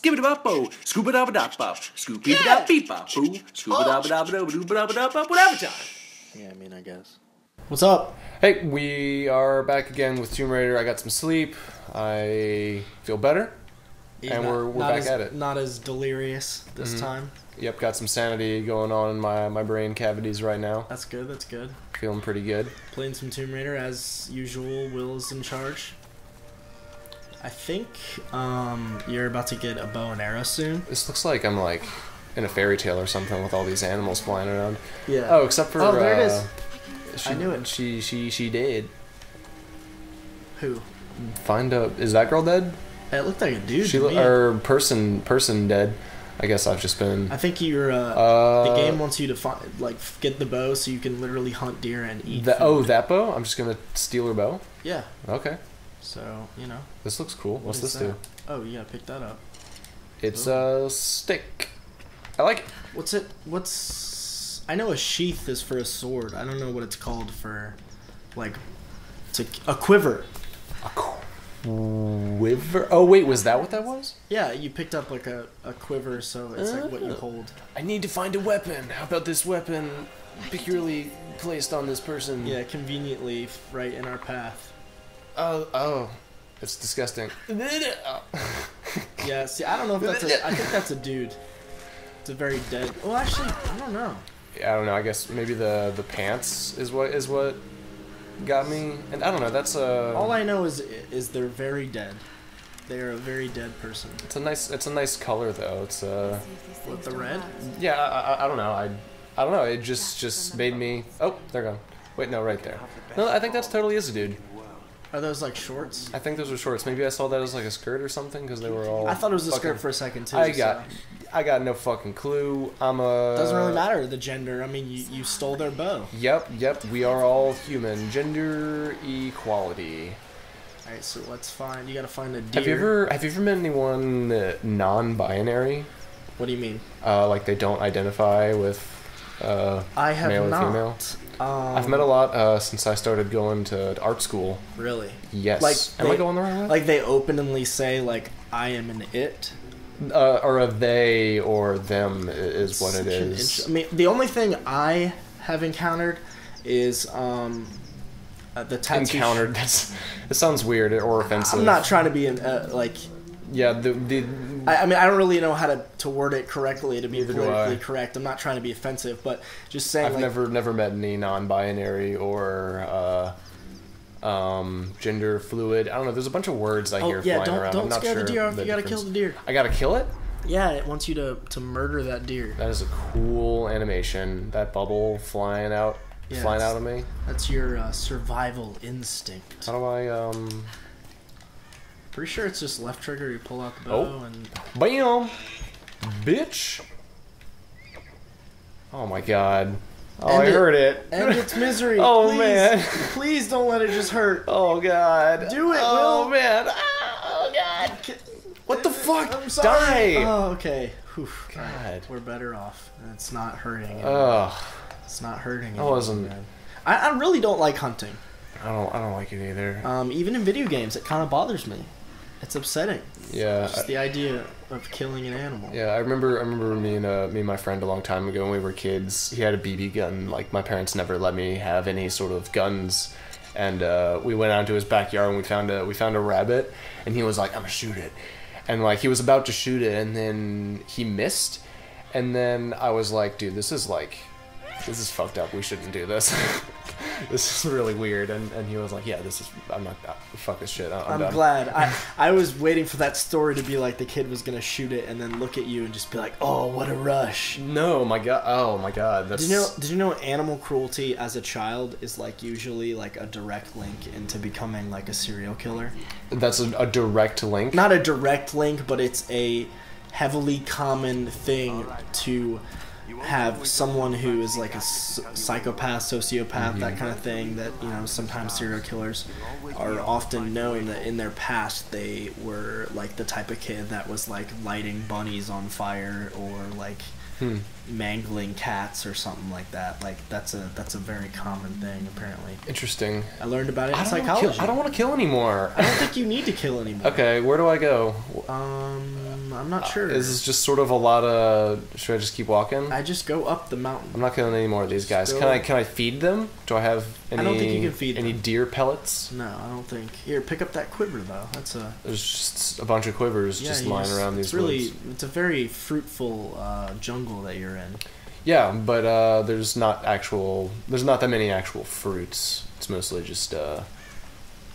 Skibba-dabba-bo, scooba-dabba-dabba, scoop-ee-ba-da-beep-ba-boo, scooba-dabba-dabba-dabba-dabba-dabba-dabba, whatever time. Yeah, I mean, I guess. What's up? Hey, we are back again with Tomb Raider. I got some sleep. I feel better. And we're back at it. Not as delirious this time. Yep, got some sanity going on in my brain cavities right now. That's good, that's good. Feeling pretty good. Playing some Tomb Raider as usual. Will's in charge. I think you're about to get a bow and arrow soon. This looks like I'm like in a fairy tale or something with all these animals flying around. Yeah. Oh, except for... Oh, there it is. I knew it. She did. Who? Find out. Is that girl dead? It looked like a dude to me. Or person dead. I guess I've just been... I think you're... the game wants you to find, like, get the bow so you can literally hunt deer and eat food. Oh, that bow? I'm just going to steal her bow? Yeah. Okay. So, you know. This looks cool. What's this do? Oh, yeah, pick that up. It's a stick. I like it. What's it... What's... I know a sheath is for a sword. I don't know what it's called for, like... a quiver. A quiver. Quiver? Oh wait, was that what that was? Yeah, you picked up like a quiver, so it's like what you hold. I need to find a weapon. How about this weapon peculiarly placed on this person? Yeah, conveniently right in our path. Oh, it's disgusting. Yeah, see, I don't know if that's I think that's a dude. It's a very dead. Well, actually, I don't know. Yeah, I don't know. I guess maybe the pants is what got me, and I don't know. That's all I know is they're very dead. They are a very dead person. It's a nice color though. It's with the red. Yeah, I don't know. I don't know. It just made me. Oh, they're gone. Wait, no, right there. No, I think that's totally is a dude. Are those like shorts? I think those were shorts. Maybe I saw that as like a skirt or something because they were all. I thought it was a skirt for a second too. I got no fucking clue. Doesn't really matter the gender. I mean, you stole their bow. Yep. We are all human. Gender equality. All right, so let's find. You gotta find a deer. Have you ever met anyone non-binary? What do you mean? Like they don't identify with male or female. I've met a lot since I started going to art school. Really? Yes. Like, am I going the right way? Like they openly say, like, I am an it. Or a they or them is what it is. I mean, the only thing I have encountered is the tattoo. Encountered? It sounds weird or offensive. I'm not trying to be like... Yeah, I mean, I don't really know how to word it correctly to be politically correct. I'm not trying to be offensive, but just saying. I've like, never met any non-binary or gender fluid. I don't know. There's a bunch of words I hear flying around. Don't I'm not scare sure the deer off. You gotta kill the deer. I gotta kill it? Yeah, it wants you to murder that deer. That is a cool animation. That bubble flying out, flying out of me. That's your survival instinct. How do I Pretty sure it's just left trigger, you pull out the bow and... Bam! Bitch! Oh my god. Oh, I heard it. End its misery. Oh, please, man. Please don't let it just hurt. Oh god. Do it, Will. Man. Oh god. What the fuck? I'm sorry. Die! Oh, okay. Oof, god. We're better off. It's not hurting anymore. Ugh. It's not hurting anymore. I really don't like hunting. I don't like it either. Even in video games, it kind of bothers me. It's upsetting. Yeah. Just the idea of killing an animal. Yeah, I remember me and my friend a long time ago when we were kids. He had a BB gun. Like my parents never let me have any sort of guns, and we went out into his backyard and we found a rabbit, and he was like, "I'm gonna shoot it," and like he was about to shoot it, and then he missed, and then I was like, "Dude, this is fucked up. We shouldn't do this." This is really weird, and he was like, "Yeah, this is. I'm not. Fuck this shit. I'm done." Glad. I was waiting for that story to be like the kid was gonna shoot it and then look at you and just be like, "Oh, what a rush." No, my god. Oh my god. That's... Did you know animal cruelty as a child is like usually like a direct link into becoming like a serial killer? That's a direct link. Not a direct link, but it's a heavily common thing to have someone who is like a psychopath, sociopath, that kind of thing, that, you know, sometimes serial killers are often known that in their past they were like the type of kid that was like lighting bunnies on fire or like mangling cats or something like that. Like that's a very common thing apparently. Interesting. I learned about it in psychology. I don't want to kill anymore. I don't think you need to kill anymore. Okay, where do I go? I'm not sure. This is just sort of a lot of... Should I just keep walking? I just go up the mountain. I'm not killing any more of these guys. Go. Can I feed them? Do I have any... I don't think you can feed any them. Deer pellets? No, I don't think. Here, pick up that quiver, though. That's a... There's just a bunch of quivers just lying around these woods. It's a very fruitful jungle that you're in. Yeah, but there's not actual... There's not that many actual fruits. It's mostly just...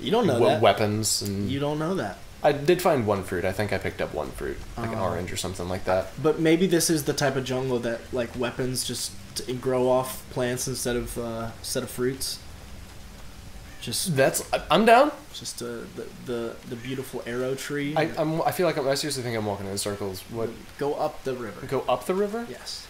You don't know that. Weapons and... You don't know that. I did find one fruit. I think I picked up one fruit, like an orange or something like that. But maybe this is the type of jungle that like weapons just grow off plants instead of fruits. Just I'm down. Just the beautiful arrow tree. I feel like I seriously think I'm walking in circles. What? Go up the river. Go up the river? Yes.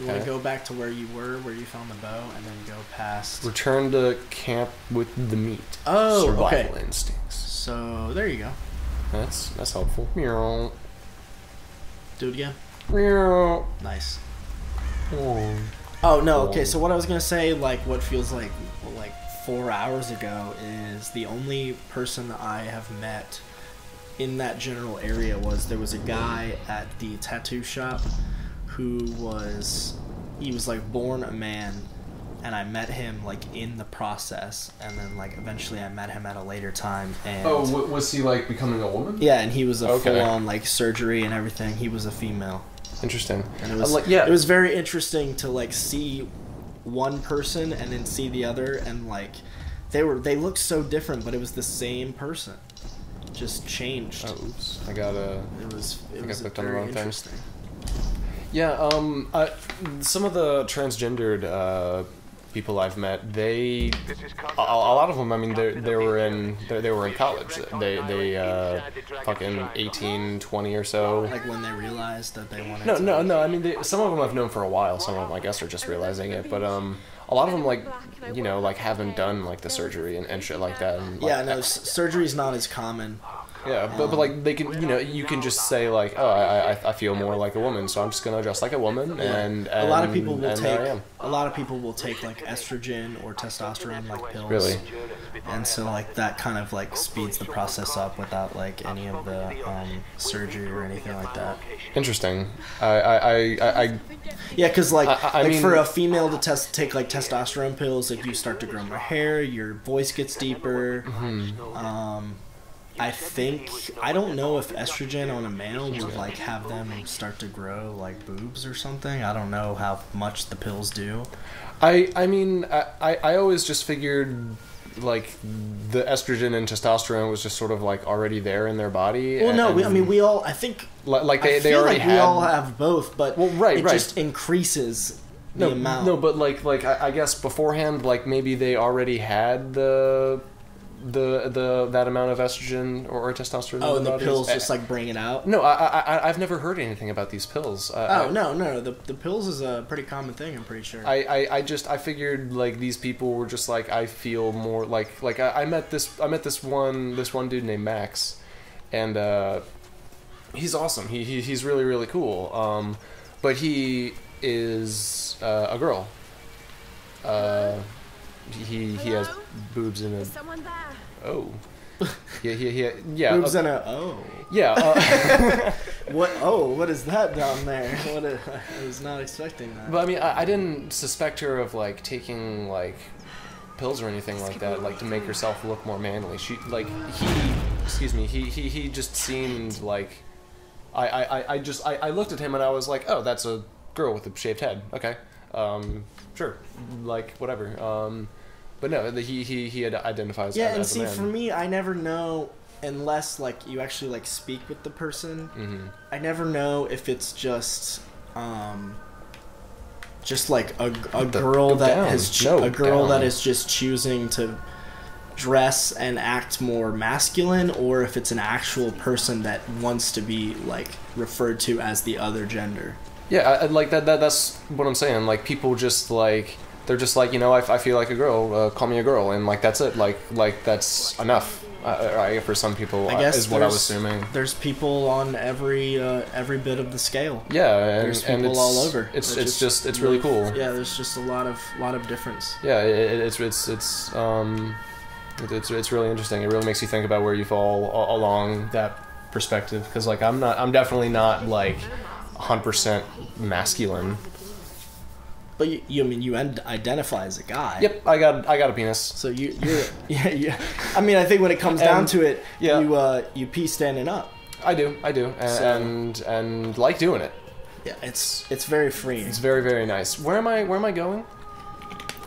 You want to go back to where you were, where you found the bow, and then go past... Return to camp with the meat. Oh, survival instincts. So, there you go. That's helpful. Meow. Do it again. Meow. Nice. Oh. Oh, no, okay, so what I was going to say, like, what feels like 4 hours ago is the only person I have met in that general area was there was a guy at the tattoo shop... He was like born a man, and I met him like in the process, and then like eventually I met him at a later time. And was he like becoming a woman? Yeah, and he was a full-on like surgery and everything. He was a female. Interesting. And it was it was very interesting to like see one person and then see the other, and like they looked so different, but it was the same person, just changed. Oh, oops, I got a. I think I clicked on the wrong thing. Yeah, some of the transgendered people I've met, a lot of them. I mean, they were in college. They fucking 18, 20 or so. Like when they realized that they wanted. No. I mean, some of them I've known for a while. Some of them, I guess, are just realizing it. But a lot of them, like, you know, like haven't done like the surgery and shit like that. And, like, yeah, no, surgery's not as common. Yeah, but like they can, you know, you can just say like, oh, I feel more like a woman, so I'm just gonna dress like a woman, and a lot of people will take like estrogen or testosterone like pills, really, and so like that kind of like speeds the process up without like any of the surgery or anything like that. Interesting. Yeah, because I mean, for a female to take like testosterone pills, like you start to grow more hair, your voice gets deeper. Mm-hmm. I think, I don't know if estrogen on a male would like have them start to grow like boobs or something. I don't know how much the pills do. I mean, I always just figured like the estrogen and testosterone was just sort of like already there in their body. Well, no, I mean, we all, I think, like they already had. We all have both, but well, right. Just increases the amount. No, but like I guess beforehand, like maybe they already had that amount of estrogen or testosterone. Oh, and the pills just like bring it out. No, I've never heard anything about these pills. No, the pills is a pretty common thing. I'm pretty sure. I figured like these people were just like I feel more like I met this one dude named Max, and he's awesome. He's really cool. But he is a girl. He has boobs in a... Is someone there? Oh. Yeah. Boobs in a... Oh. Yeah. What? Oh, what is that down there? What? I was not expecting that. But I mean, I didn't suspect her of like taking like pills or anything like that, like to make herself look more manly. She like he just seemed like I looked at him and I was like, oh, that's a girl with a shaved head. Okay. Sure, like whatever. But no, he identifies. Yeah, and as see, a man. For me, I never know unless like you actually like speak with the person. Mm-hmm. I never know if it's just like a girl that has that is just choosing to dress and act more masculine, or if it's an actual person that wants to be like referred to as the other gender. Yeah, like that's what I'm saying. Like people just like they're just like, you know, I feel like a girl, call me a girl, and like that's it. Like that's enough. For some people, I guess is what I was assuming. There's people on every bit of the scale. Yeah, and there's people all over. It's really cool. Yeah, there's just a lot of difference. Yeah, it's really interesting. It really makes you think about where you fall along that perspective, because like I'm definitely not like 100% masculine. But you I mean, you identify as a guy. Yep, I got a penis. So you're I mean, I think when it comes down to it, yeah. you pee standing up. I do, and like doing it. Yeah, it's very freeing. It's very, very nice. Where am I going?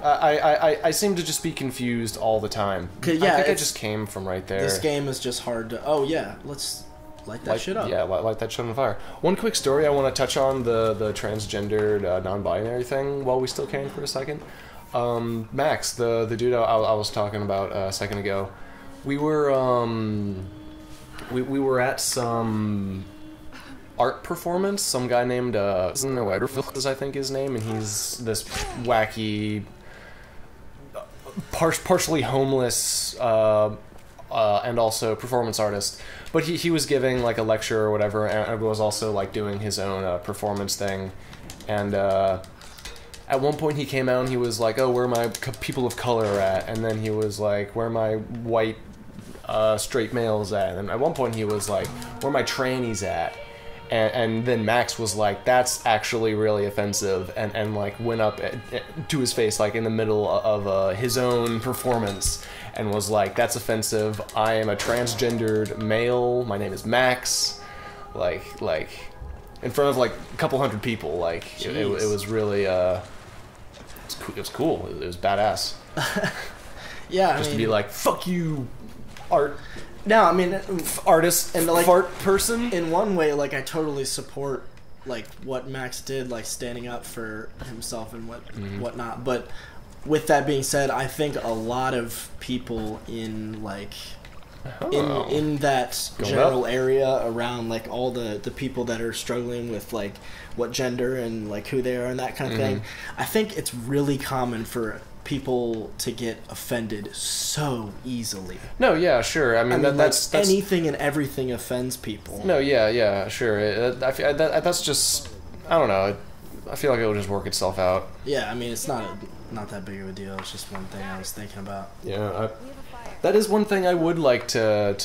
I seem to just be confused all the time. Yeah, I think I just came from right there. This game is just hard to... Oh, yeah, let's light that shit up. Yeah, light that shit on fire. One quick story I want to touch on, the transgendered, non-binary thing, while we still can for a second. Max, the dude I was talking about a second ago, we were at some art performance. Some guy named, Widerfeld is I think his name, and he's this wacky... partially homeless and also performance artist, but he was giving like a lecture or whatever, and was also like doing his own performance thing, and at one point he came out and he was like, oh, where my people of color at, and then he was like, where my white straight males at, and at one point he was like, where my trannies at, and then Max was like, that's actually really offensive, and like went up to his face like in the middle of his own performance and was like, that's offensive, I am a transgendered male, my name is Max, like in front of like a couple hundred people. Like it was really it was cool, it was badass. Yeah, just I mean, to be like, fuck you, art. No, I mean, artist and like fart person. In one way, like I totally support like what Max did, like standing up for himself and whatnot. But with that being said, I think a lot of people in like in that general area around like all the people that are struggling with like what gender and like who they are and that kind of thing, I think it's really common for people to get offended so easily. No, yeah, sure. I mean, that's anything and everything offends people. No, yeah, sure. That's just, I don't know. I feel like it'll just work itself out. Yeah, I mean, it's not that big of a deal. It's just one thing I was thinking about. Yeah, that is one thing I would like to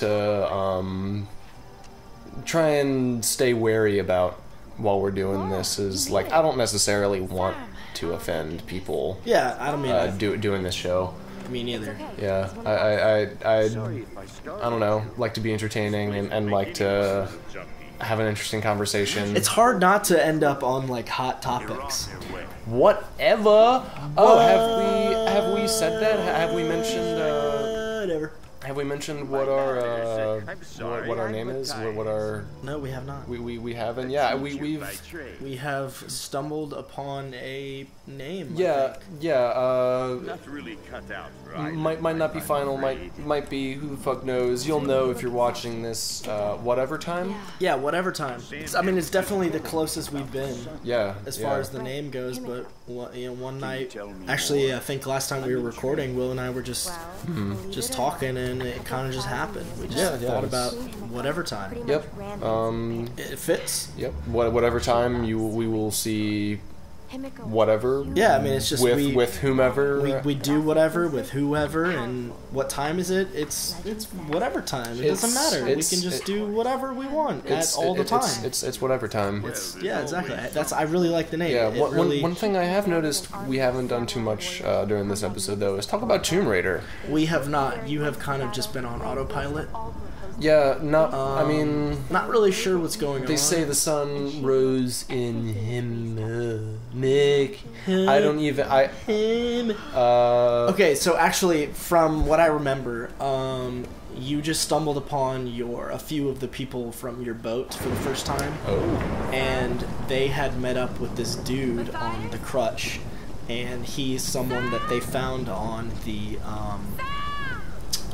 try and stay wary about while we're doing this, is like, I don't necessarily want to offend people. Yeah, I don't mean doing this show. Me neither. Yeah, I don't know, like to be entertaining and like to have an interesting conversation. It's hard not to end up on like hot topics. Whatever. Oh, have we said that? Have we mentioned? Whatever. Have we mentioned what our name is? What our... No, we have not. We haven't. Yeah, we have stumbled upon a name. Yeah, yeah. Not really cut out, right? Might not be final. Might be. Who the fuck knows? You'll know if you're watching this. Whatever time. Yeah, whatever time. I mean, it's definitely the closest we've been. Yeah. As far as the name goes, but you know, one night. Actually, I think last time we were recording, Will and I were just talking and. It kind of just happened. We just thought about whatever time. Yep. It fits. Yep. Whatever time we will see whatever. Yeah, I mean, it's just with whomever. We do whatever with whoever, and what time is it? It's whatever time. It doesn't matter. We can just do whatever we want at all the time. It's whatever time. Yeah, exactly. I really like the name. Yeah. One thing I have noticed we haven't done too much during this episode though is talk about Tomb Raider. We have not. You have kind of just been on autopilot. Yeah, not. I mean, not really sure what's going on. They say the sun rose in him. Nick, I don't even. Him. Okay, so actually, from what I remember, you just stumbled upon a few of the people from your boat for the first time. Oh. And they had met up with this dude on the crutch, and he's someone that they found on the.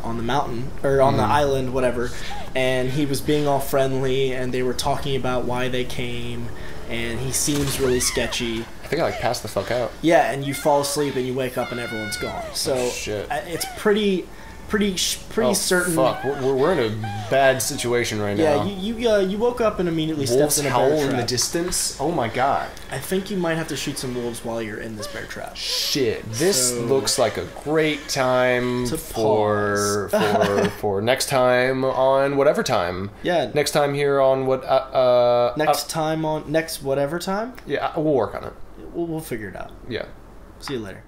On the mountain, or on the island, whatever, and he was being all friendly, and they were talking about why they came, and he seems really sketchy. I think I, like, passed the fuck out. Yeah, and you fall asleep, and you wake up, and everyone's gone. So, oh, shit. It's pretty... pretty certain. Fuck, we're in a bad situation right now. Yeah, you woke up and immediately stepped in a bear trap. Wolves howl in the distance. Oh my god! I think you might have to shoot some wolves while you're in this bear trap. Shit, this looks like a great time for next time on Whatever Time. Yeah, next time here on what? Next time on Whatever Time. Yeah, we'll work on it. We'll figure it out. Yeah. See you later.